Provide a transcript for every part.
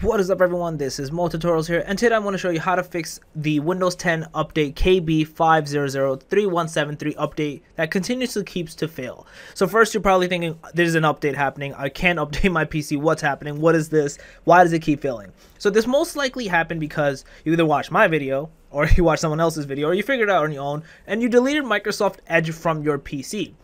What is up, everyone? This is MoTutorials here, and today I'm going to show you how to fix the Windows 10 update KB5003173 update that continuously keeps to fail. So first, you're probably thinking, there's an update happening, I can't update my PC, what's happening, what is this, why does it keep failing? So this most likely happened because you either watched my video, or you watched someone else's video, or you figured it out on your own, and you deleted Microsoft Edge from your PC.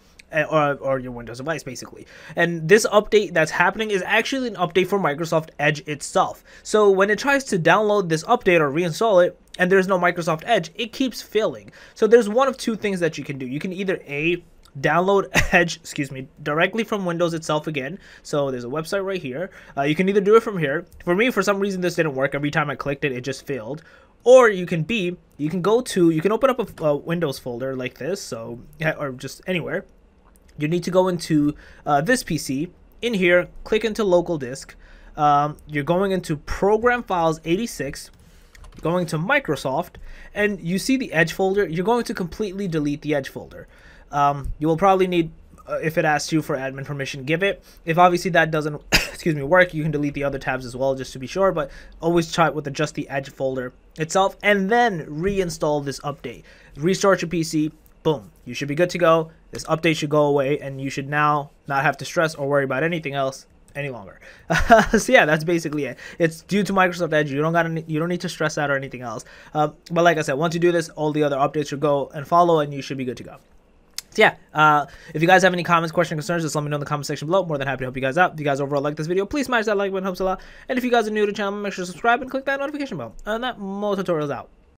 Or your Windows device, basically. And this update that's happening is actually an update for Microsoft Edge itself. So when it tries to download this update or reinstall it, and there's no Microsoft Edge, it keeps failing. So there's one of two things that you can do. You can either A, download Edge, excuse me, directly from Windows itself again. So there's a website right here. You can either do it from here. For me, for some reason, this didn't work. Every time I clicked it, it just failed. Or you can B, you can open up a Windows folder like this, so, or just anywhere. You need to go into this PC, in here, click into local disk, you're going into program files 86, going to Microsoft, and you see the Edge folder. You're going to completely delete the Edge folder. You will probably need, if it asks you for admin permission, give it. If obviously that doesn't excuse me, work, you can delete the other tabs as well, just to be sure, but always try it with just the Edge folder itself, and then reinstall this update. Restart your PC. Boom, you should be good to go. This update should go away, and you should now not have to stress or worry about anything else any longer. So yeah, that's basically it. It's due to Microsoft Edge. You don't need to stress out or anything else. But like I said, once you do this, all the other updates should go and follow, and you should be good to go. So yeah, if you guys have any comments, questions, concerns, just let me know in the comment section below. I'm more than happy to help you guys out. If you guys overall like this video, please smash that like button, helps a lot. And if you guys are new to the channel, make sure to subscribe and click that notification bell. And that MoTutorials out.